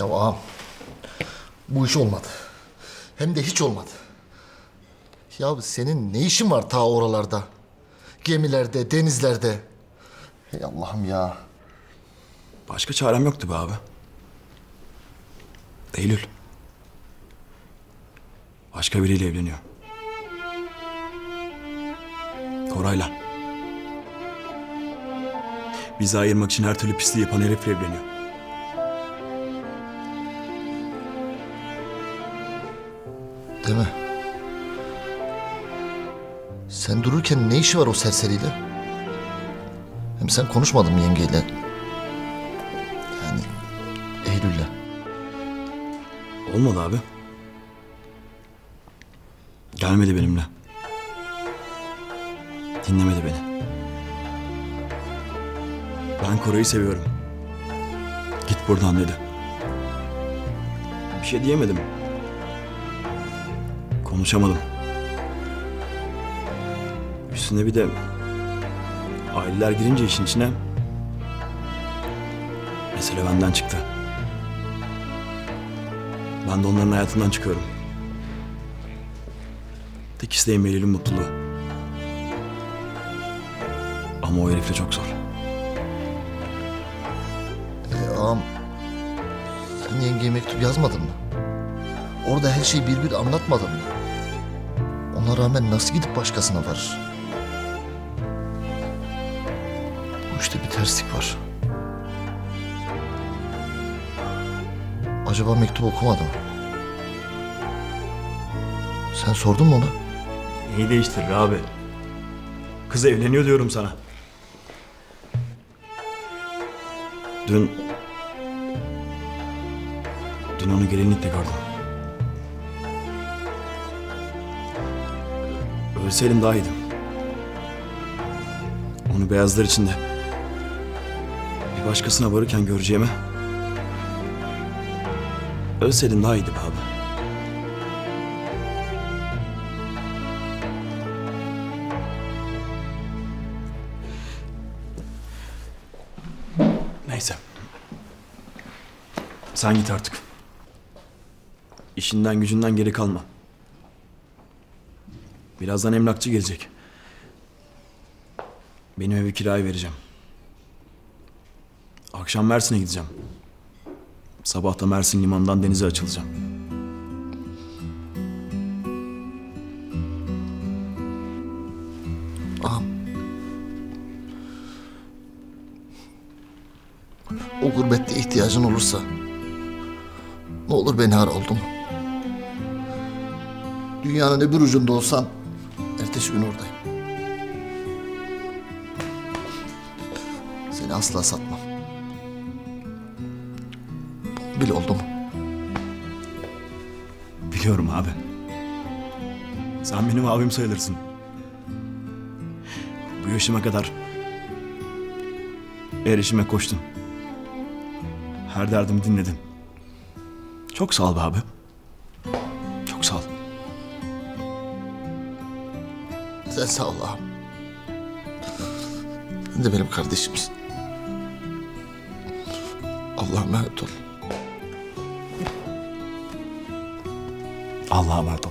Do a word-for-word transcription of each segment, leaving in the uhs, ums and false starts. Ya ağam, bu iş olmadı. Hem de hiç olmadı. Ya senin ne işin var ta oralarda? Gemilerde, denizlerde. Hey Allah'ım ya. Başka çarem yoktu be abi. Eylül. Başka biriyle evleniyor. Koray'la. Bizi ayırmak için her türlü pisliği yapan Elif'le evleniyor. Değil mi? Sen dururken ne işi var o serseriyle? Hem sen konuşmadın mı yengeyle? Yani Eylül'le. Olmadı abi. Gelmedi benimle. Dinlemedi beni. Ben Koray'ı seviyorum. Git buradan dedi. Bir şey diyemedim. Konuşamadım. Üstüne bir de aileler girince işin içine mesele benden çıktı. Ben de onların hayatından çıkıyorum. Tek isteğim Eylül'ün mutluluğu. Ama o herifle çok zor. Ee, ağam, sen yengeye mektup yazmadın mı? Orada her şeyi bir bir anlatmadın mı? Ona rağmen nasıl gidip başkasına varır? Bu işte bir terslik var. Acaba mektup okumadı mı? Sen sordun mu ona? Neyi değiştirir abi? Kız evleniyor diyorum sana. Dün... Dün onu gelinlikle gördüm. Ölseydim daha iyiydim. Onu beyazlar içinde... bir başkasına varırken göreceğime... ölseydim daha iyiydi abi. Sen git artık. İşinden gücünden geri kalma. Birazdan emlakçı gelecek. Benim evi kiraya vereceğim. Akşam Mersin'e gideceğim. Sabah da Mersin limanından denize açılacağım. Ağam. O gurbette ihtiyacın olursa... ne olur beni ara, oldu mu? Dünyanın öbür ucunda olsam, ertesi gün oradayım. Seni asla satmam. Bil, oldu mu? Biliyorum abi. Sen benim abim sayılırsın. Bu yaşıma kadar... erişime koştun. Her derdimi dinledin. Çok sağ ol be abi. Çok sağ ol. Sen sağ ol ağam. Sen de benim kardeşimsin. Allah'a emanet ol. Allah'a emanet ol.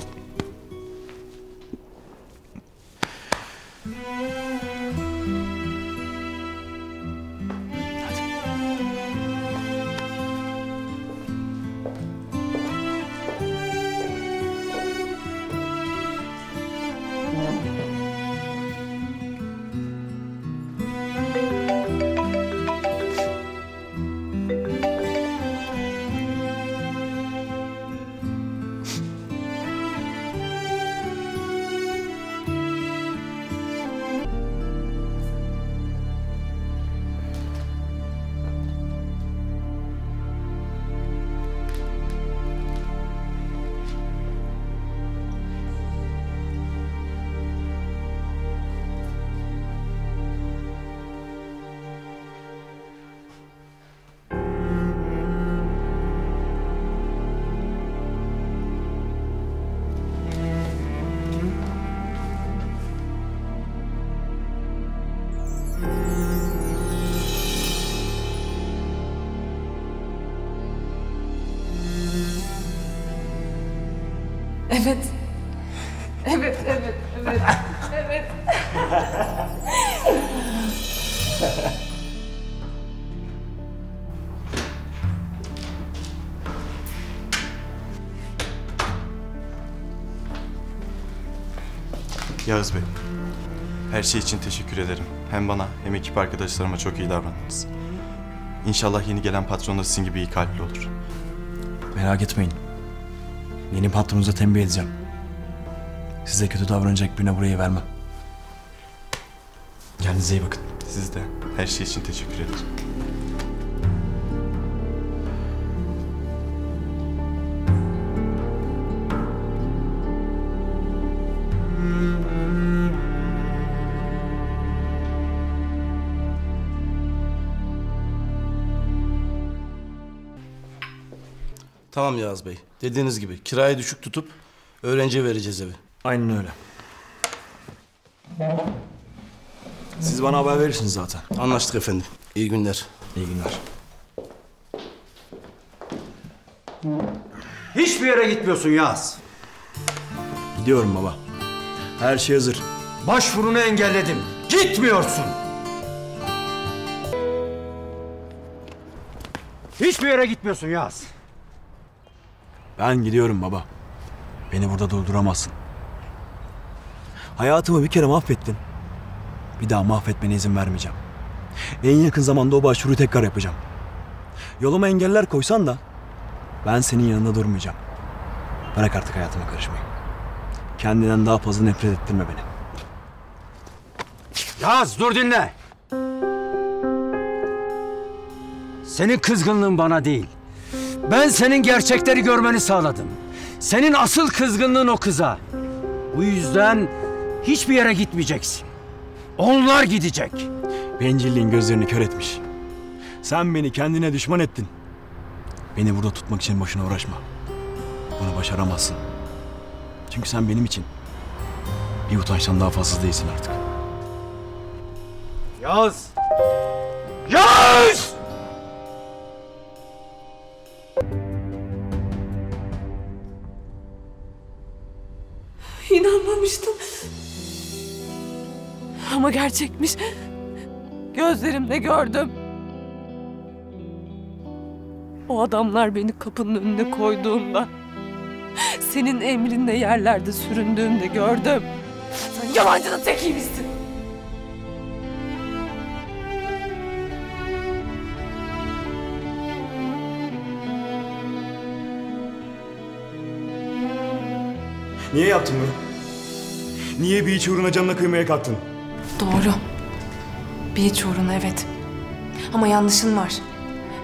Evet. Evet, evet, evet. Evet. Yağız Bey, her şey için teşekkür ederim. Hem bana hem ekip arkadaşlarıma çok iyi davrandınız. İnşallah yeni gelen patron da sizin gibi iyi kalpli olur. Merak etmeyin. Yeni patronunuza tembih edeceğim. Size kötü davranacak birine burayı vermem. Kendinize iyi bakın. Siz de. Her şey için teşekkür ederim. Tamam Yağız Bey. Dediğiniz gibi kirayı düşük tutup öğrenciye vereceğiz evi. Aynen öyle. Siz bana haber verirsiniz zaten. Anlaştık efendim. İyi günler. İyi günler. Hiçbir yere gitmiyorsun Yağız. Gidiyorum baba. Her şey hazır. Başvurunu engelledim. Gitmiyorsun. Hiçbir yere gitmiyorsun Yağız. Ben gidiyorum baba. Beni burada durduramazsın. Hayatımı bir kere mahvettin. Bir daha mahvetmene izin vermeyeceğim. En yakın zamanda o başvuruyu tekrar yapacağım. Yoluma engeller koysan da ben senin yanında durmayacağım. Bırak artık hayatıma karışmayı. Kendinden daha fazla nefret ettirme beni. Yaz, dur dinle. Senin kızgınlığın bana değil. Ben senin gerçekleri görmeni sağladım. Senin asıl kızgınlığın o kıza. Bu yüzden hiçbir yere gitmeyeceksin. Onlar gidecek. Bencilliğin gözlerini kör etmiş. Sen beni kendine düşman ettin. Beni burada tutmak için boşuna uğraşma. Bunu başaramazsın. Çünkü sen benim için bir utançtan daha fazla değilsin artık. Yağız! Yağız! İnanmamıştım. Ama gerçekmiş. Gözlerimle gördüm. O adamlar beni kapının önüne koyduğumda, senin emrinle yerlerde süründüğümde gördüm. Sen yalancının tekiymişsin. Niye yaptın bunu? Niye bir iç uğruna canına kıymaya kalktın? Doğru. Bir iç uğruna evet. Ama yanlışın var.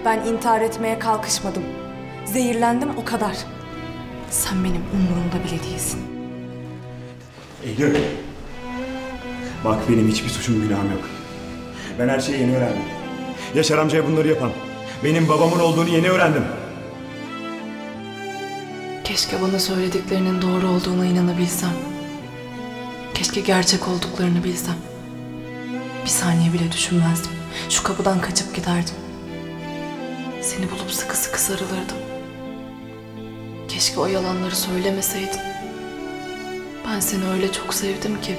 Ben intihar etmeye kalkışmadım. Zehirlendim o kadar. Sen benim umurumda bile değilsin. Eylül. Bak benim hiçbir suçum günahım yok. Ben her şeyi yeni öğrendim. Yaşar amcaya bunları yapan, benim babamın olduğunu yeni öğrendim. Keşke bana söylediklerinin doğru olduğuna inanabilsem. Keşke gerçek olduklarını bilsem. Bir saniye bile düşünmezdim. Şu kapıdan kaçıp giderdim. Seni bulup sıkı sıkı sarılırdım. Keşke o yalanları söylemeseydin. Ben seni öyle çok sevdim ki.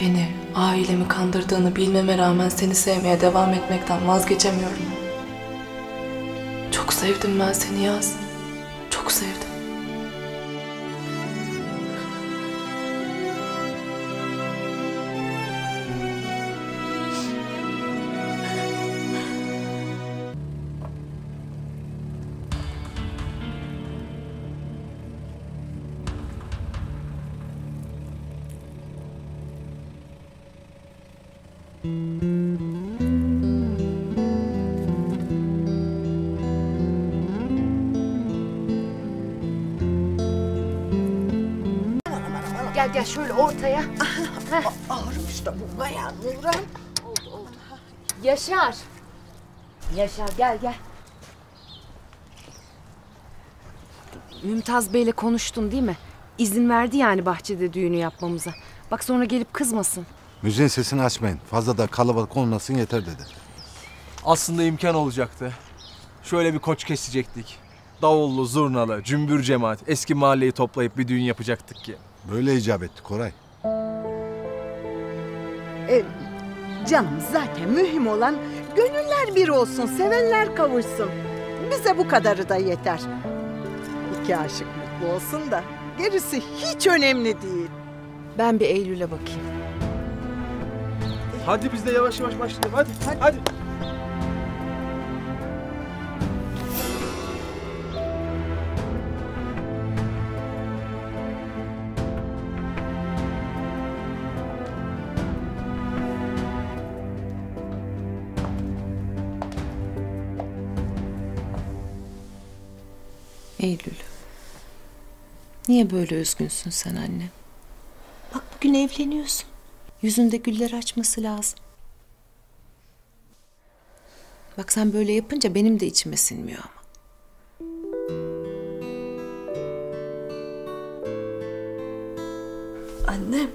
Beni, ailemi kandırdığını bilmeme rağmen seni sevmeye devam etmekten vazgeçemiyorum. Çok sevdim ben seni Yaz. Çok sevdim. Gel gel şöyle ortaya. Ağırmış da bu bayağı Nuran. Oldu oldu. Yaşar. Yaşar gel gel. Mümtaz Bey'le konuştun değil mi? İzin verdi yani bahçede düğünü yapmamıza. Bak sonra gelip kızmasın. Müziğin sesini açmayın. Fazla da kalabalık olmasın yeter dedi. Aslında imkan olacaktı. Şöyle bir koç kesecektik. davullu, zurnalı, cümbür cemaat eski mahalleyi toplayıp bir düğün yapacaktık ki. Böyle icap etti Koray. E, canım zaten mühim olan gönüller bir olsun, sevenler kavuşsun. Bize bu kadarı da yeter. İki aşık mutlu olsun da gerisi hiç önemli değil. Ben bir Eylül'e bakayım. Hadi biz de yavaş yavaş başlayalım. Hadi, hadi. hadi. Eylül, niye böyle üzgünsün sen anne? Bak bugün evleniyorsun. Yüzünde güller açması lazım. Bak sen böyle yapınca benim de içime sinmiyor ama. Annem.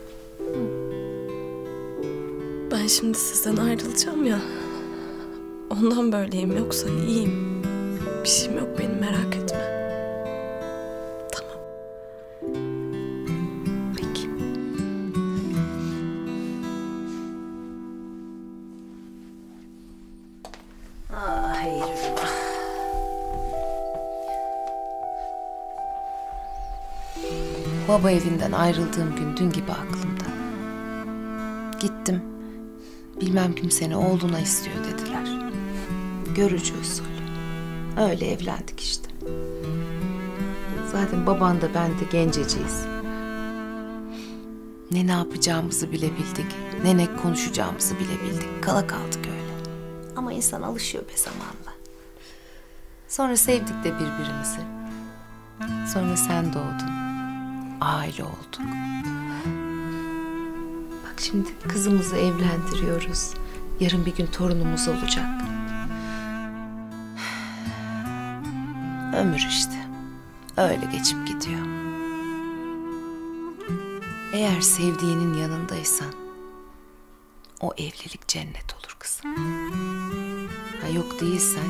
Ben şimdi sizden ayrılacağım ya. Ondan böyleyim, yoksa iyiyim. Bir şeyim yok benim, merak etme. Baba evinden ayrıldığım gün dün gibi aklımda. Gittim, bilmem kim seni oğluna istiyor dediler. Görücü usul. Öyle evlendik işte. Zaten baban da ben de genceciyiz. Ne ne yapacağımızı bile bildik, ne ne konuşacağımızı bile bildik. Kala kaldık öyle. Ama insan alışıyor be zamanla. Sonra sevdik de birbirimizi. Sonra sen doğdun. Aile olduk. Bak şimdi kızımızı evlendiriyoruz. Yarın bir gün torunumuz olacak. Ömür işte. Öyle geçip gidiyor. Eğer sevdiğinin yanındaysan o evlilik cennet olur kızım. Ha yok değilsen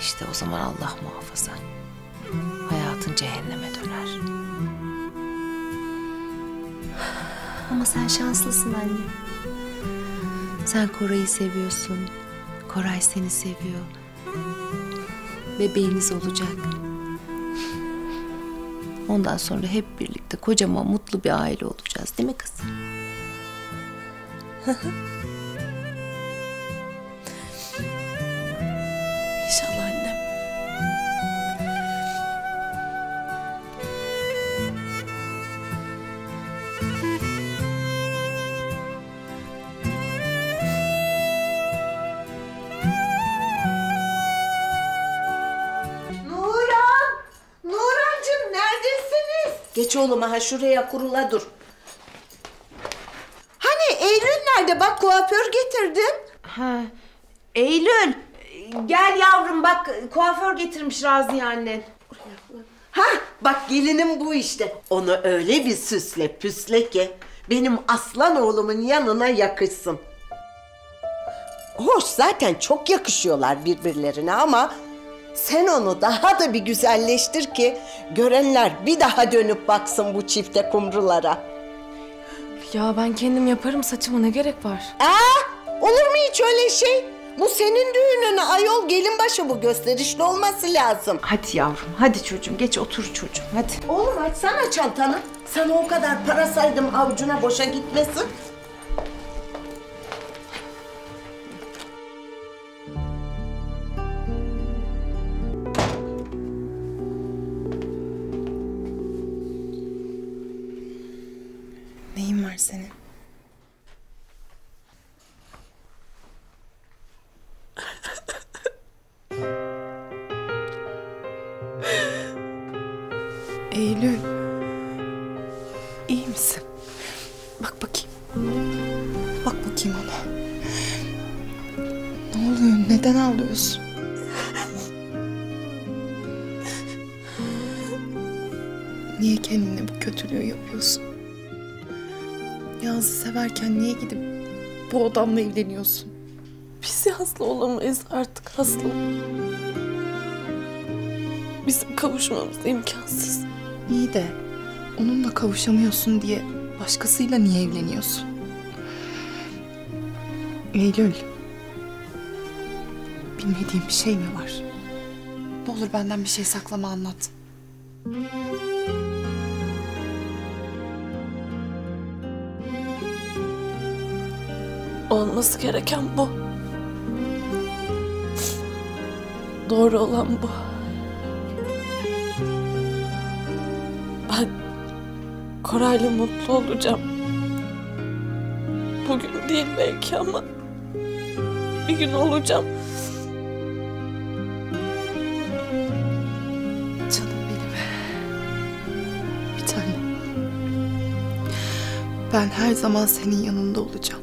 işte o zaman Allah muhafaza. Hayatın cehenneme döner. Ama sen şanslısın anne. Sen Koray'ı seviyorsun. Koray seni seviyor. Bebeğiniz olacak. Ondan sonra hep birlikte kocaman mutlu bir aile olacağız, değil mi kızım? İnşallah annem. Geç oğlum, ha şuraya kurula dur. Hani Eylül nerede? Bak kuaför getirdim. Ha. Eylül gel yavrum, bak kuaför getirmiş Raziye annen. Ha bak gelinim bu işte. Onu öyle bir süsle püsle ki benim aslan oğlumun yanına yakışsın. Hoş zaten çok yakışıyorlar birbirlerine ama sen onu daha da bir güzelleştir ki görenler bir daha dönüp baksın bu çifte kumrulara. Ya ben kendim yaparım saçımı, ne gerek var? Aa, olur mu hiç öyle şey? Bu senin düğünün ayol, gelin başı bu, gösterişli olması lazım. Hadi yavrum, hadi çocuğum, geç otur çocuğum, hadi. Oğlum açsana çantanı. Sana o kadar para saydım, avucuna boşa gitmesin. Neyin var senin? Eylül. İyi misin? Bak bakayım. Bak bakayım ona. Ne oluyor? Neden ağlıyorsun? Niye kendine bu kötülüğü yapıyorsun? Yağız'ı severken niye gidip bu adamla evleniyorsun? Biz Yağız'la olamayız artık Aslı. Bizim kavuşmamız imkansız. İyi de onunla kavuşamıyorsun diye başkasıyla niye evleniyorsun? Eylül, bilmediğim bir şey mi var? Ne olur benden bir şey saklama, anlat. Olması gereken bu. Doğru olan bu. Ben Koray'la mutlu olacağım. Bugün değil belki ama bir gün olacağım. Canım benim. Bir tanem. Ben her zaman senin yanında olacağım.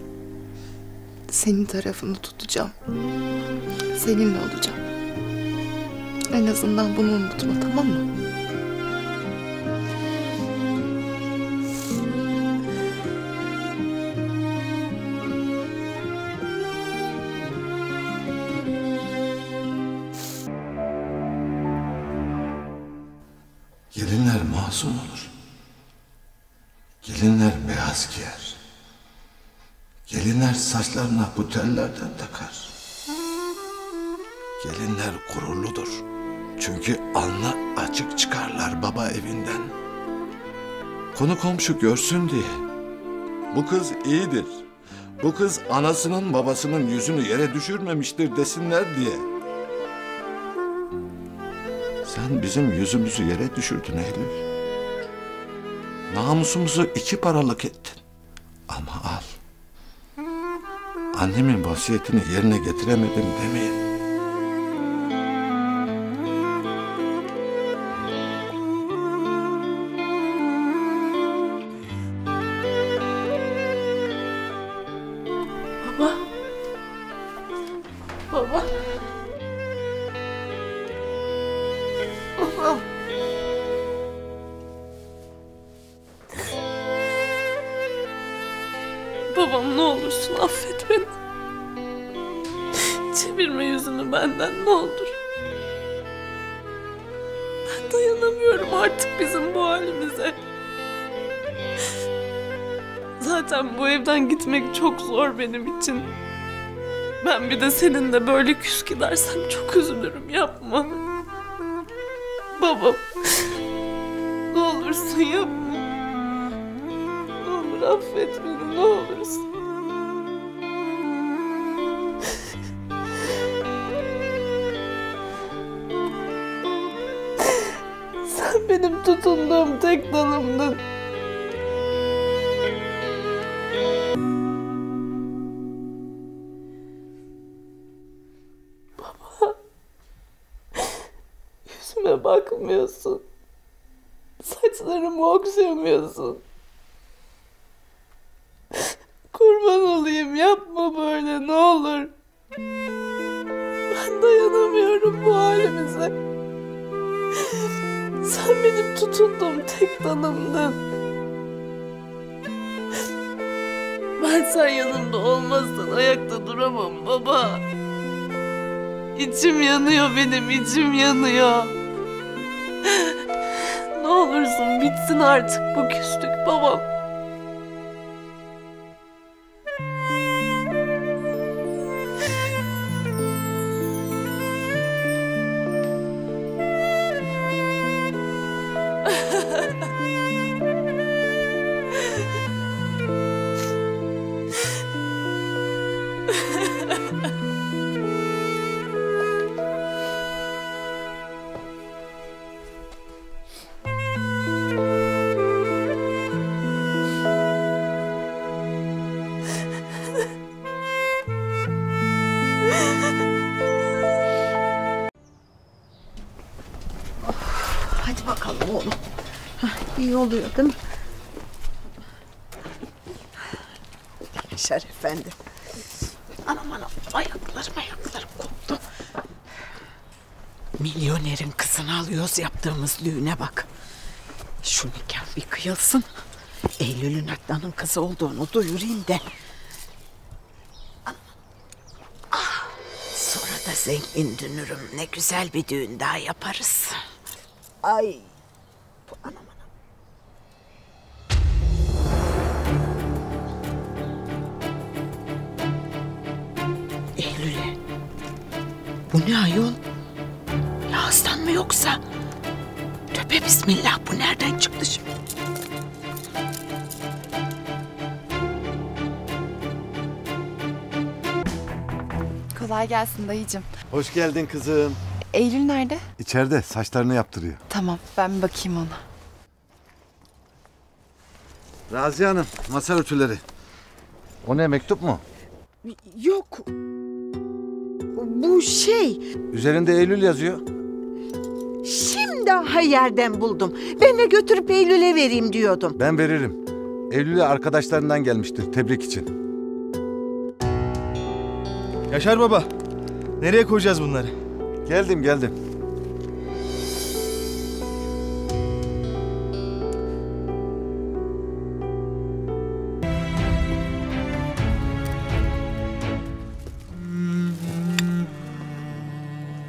Senin tarafını tutacağım. Seninle olacağım. En azından bunu unutma, tamam mı? Gelinler masum olur. Gelinler beyaz giyer. Gelinler saçlarına bu tellerden takar. Gelinler gururludur. Çünkü alnı açık çıkarlar baba evinden. Konu komşu görsün diye. Bu kız iyidir. Bu kız anasının babasının yüzünü yere düşürmemiştir desinler diye. Sen bizim yüzümüzü yere düşürdün Eylül. Namusumuzu iki paralık ettin. Ama al. Annemin vasiyetini yerine getiremedim demeyin. Babam, ne olursun affet beni. Çevirme yüzünü benden, ne olur. Ben dayanamıyorum artık bizim bu halimize. Zaten bu evden gitmek çok zor benim için. Ben bir de seninle böyle küs gidersem çok üzülürüm, yapma. Babam, ne olursun yapma. Ne olur affet beni. Ne olursun. Sen benim tutunduğum tek dalımdın. Baba, yüzüme bakmıyorsun. Saçlarımı okşamıyorsun. Kurban olayım, yapma böyle, ne olur. Ben dayanamıyorum bu halimize. Sen benim tutunduğum tek dalımdın. Ben sen yanımda olmazsan ayakta duramam baba. İçim yanıyor benim, içim yanıyor. Ne olursun bitsin artık bu küslük babam. Hadi bakalım oğlum. Hah, iyi oluyor değil mi? Yaşar efendi. Anam anam, ayaklarım ayaklarım koptu. Milyonerin kızını alıyoruz, yaptığımız düğüne bak. Şu nikah bir kıyılsın. Eylül'ün Adnan'ın kızı olduğunu duyurayım de. Ah, sonra da zengin dünürüm, ne güzel bir düğün daha yaparız. Ay. Bu anam anam. Eylül'e. Bu ne ayol? Yağız'dan mı yoksa? Tövbe bismillah, bu nereden çıktı şimdi? Kolay gelsin dayıcığım. Hoş geldin kızım. Eylül nerede? İçeride, saçlarını yaptırıyor. Tamam, ben bir bakayım ona. Raziye Hanım, masa örtüleri. O ne, mektup mu? Yok. Bu şey. Üzerinde Eylül yazıyor. Şimdi daha yerden buldum. Ben de götürüp Eylül'e vereyim diyordum. Ben veririm. Eylül'e arkadaşlarından gelmiştir, tebrik için. Yaşar baba, nereye koyacağız bunları? Geldim, geldim.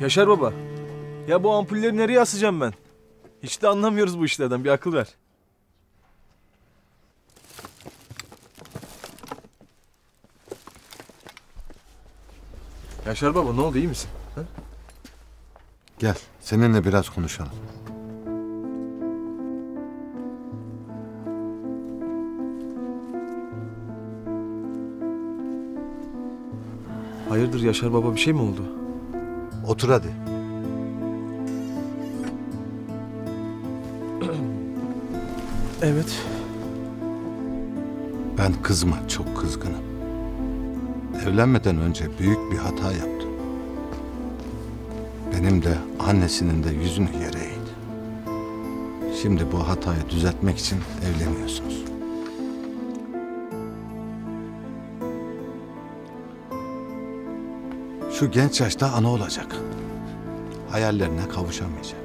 Yaşar baba, ya bu ampulleri nereye asacağım ben? Hiç de anlamıyoruz bu işlerden, bir akıl ver. Yaşar baba, ne oldu, iyi misin? Ha? Gel, seninle biraz konuşalım. Hayırdır Yaşar baba, bir şey mi oldu? Otur hadi. Evet. Ben kızıma çok kızgınım. Evlenmeden önce büyük bir hata yaptı. Benim de annesinin de yüzünü yere eğdi. Şimdi bu hatayı düzeltmek için evleniyorsunuz. Şu genç yaşta ana olacak. Hayallerine kavuşamayacak.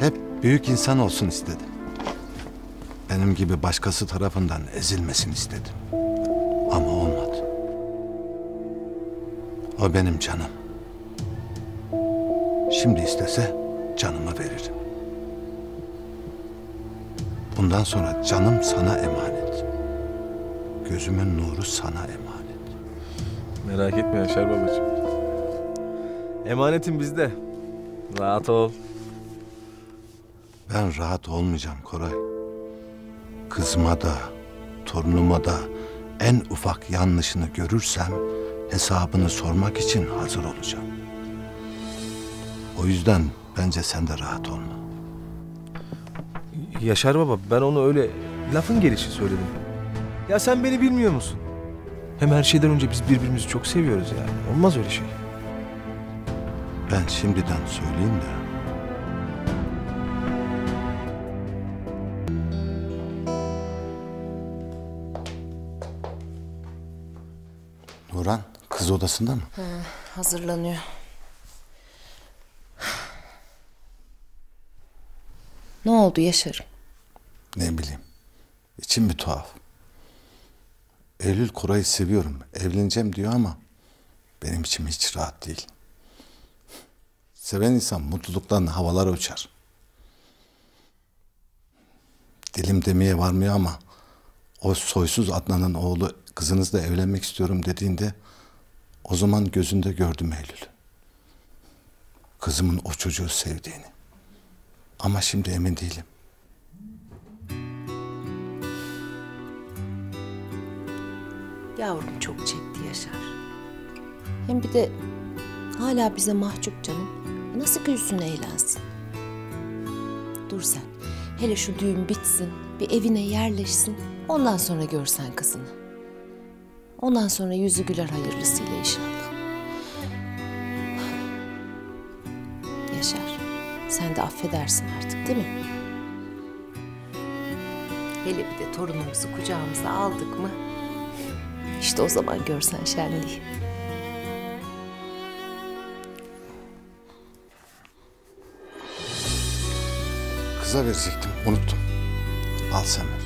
Hep büyük insan olsun istedi. Benim gibi başkası tarafından ezilmesini istedi. Ama olmadı. O benim canım. Şimdi istese canımı veririm. Bundan sonra canım sana emanet. Gözümün nuru sana emanet. Merak etme Yaşar babacığım. Emanetin bizde. Rahat ol. Ben rahat olmayacağım Koray. Kızıma da, torunuma da en ufak yanlışını görürsem hesabını sormak için hazır olacağım. O yüzden bence sen de rahat olma. Yaşar baba, ben onu öyle lafın gelişi söyledim. Ya sen beni bilmiyor musun? Hem her şeyden önce biz birbirimizi çok seviyoruz yani. Olmaz öyle şey. Ben şimdiden söyleyeyim de. Duran, kız odasında mı? He, hazırlanıyor. Ne oldu Yaşar'ım? Ne bileyim. İçim bir tuhaf. Eylül Koray'ı seviyorum. Evleneceğim diyor ama benim içim hiç rahat değil. Seven insan mutluluktan havalara uçar. Dilim demeye varmıyor ama o soysuz Adnan'ın oğlu kızınızla evlenmek istiyorum dediğinde o zaman gözünde gördüm Eylül. Kızımın o çocuğu sevdiğini. Ama şimdi emin değilim. Yavrum çok çekti Yaşar. Hem bir de hala bize mahcup canım. Nasıl gülsün eğlensin? Dur sen. Hele şu düğün bitsin. Bir evine yerleşsin. Ondan sonra görsen kızını. Ondan sonra yüzü güler hayırlısıyla inşallah. Yaşar, sen de affedersin artık değil mi? Hele bir de torunumuzu kucağımıza aldık mı? İşte o zaman görsen şenliği. Kıza verecektim, unuttum. Al sen ver.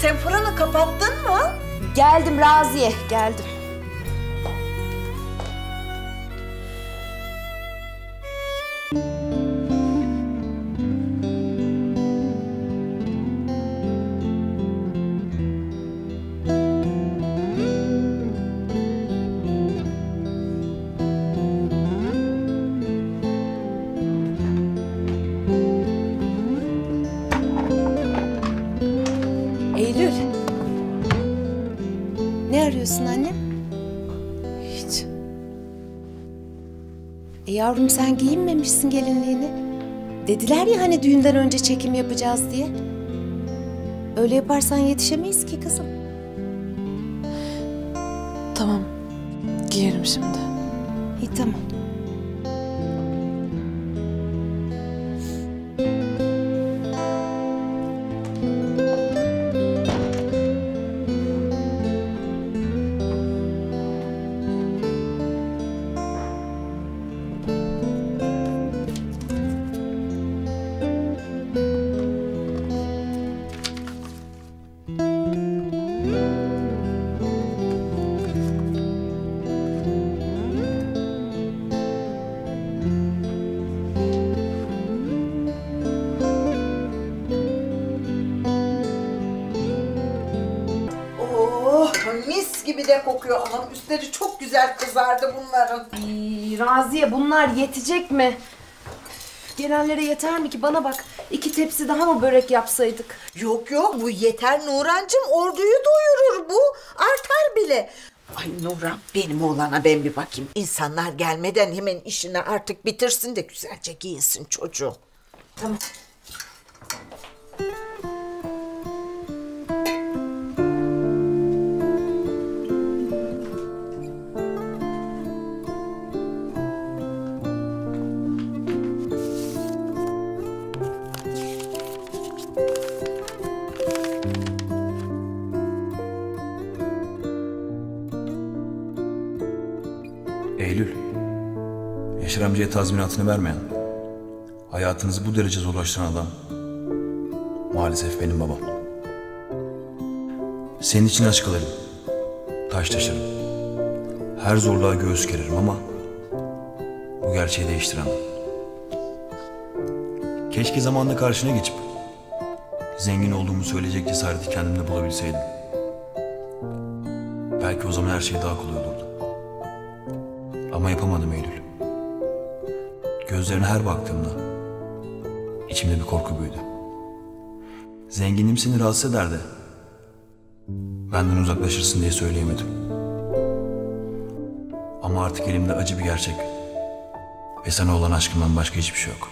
Sen fırını kapattın mı? Geldim Raziye, geldim. yapıyorsun anne? Hiç. E yavrum sen giyinmemişsin gelinliğini. Dediler ya hani düğünden önce çekim yapacağız diye. Öyle yaparsan yetişemeyiz ki kızım. Tamam. Giyerim şimdi. İyi tamam. Kokuyor. Ama üstleri çok güzel kızardı bunların. Ay, Raziye bunlar yetecek mi? Gelenlere yeter mi ki? Bana bak, iki tepsi daha mı börek yapsaydık? Yok yok, bu yeter Nurancığım. Orduyu doyurur bu. Artar bile. Ay Nuran, benim oğlana ben bir bakayım. İnsanlar gelmeden hemen işini artık bitirsin de güzelce giyinsin çocuğu. Tamam. Eylül, Yaşar amcaya tazminatını vermeyen, hayatınızı bu derece zorlaştıran adam maalesef benim babam. Senin için aç kalırım, taş taşırım, her zorluğa göğüs gererim ama bu gerçeği değiştiremem. Keşke zamanla karşına geçip zengin olduğumu söyleyecek cesareti kendimde bulabilseydim. Belki o zaman her şey daha kolay olurdu. Ama yapamadım Eylül. Gözlerine her baktığımda içimde bir korku büyüdü. Zenginliğim seni rahatsız eder de benden uzaklaşırsın diye söyleyemedim. Ama artık elimde acı bir gerçek ve sana olan aşkımdan başka hiçbir şey yok.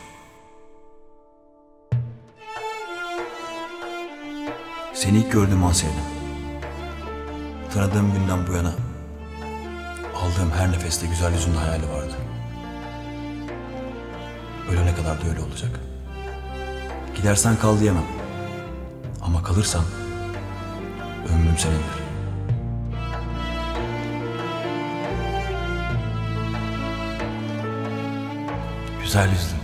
Seni ilk gördüğüm an sevdim. Tanıdığım günden bu yana aldığım her nefeste güzel yüzünün hayali vardı. Ölene kadar da öyle olacak. Gidersen kal diyemem. Ama kalırsan ömrüm senindir. Güzel yüzlüm.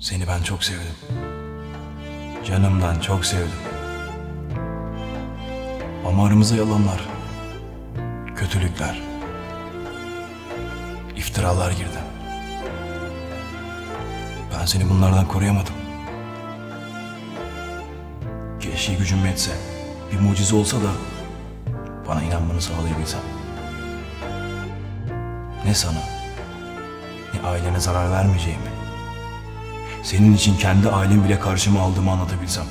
Seni ben çok sevdim. Canımdan çok sevdim. Ama aramıza yalanlar, kötülükler, iftiralar girdi. Ben seni bunlardan koruyamadım. Keşke gücüm yetse, bir mucize olsa da bana inanmanı sağlayabilsem. Ne sana, ne ailene zarar vermeyeceğimi, senin için kendi ailem bile karşıma aldığımı anlatabilsem.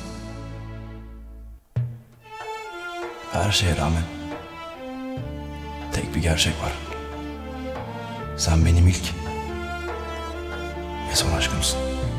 Her şeye rağmen tek bir gerçek var. Sen benim ilk ve son aşkımsın.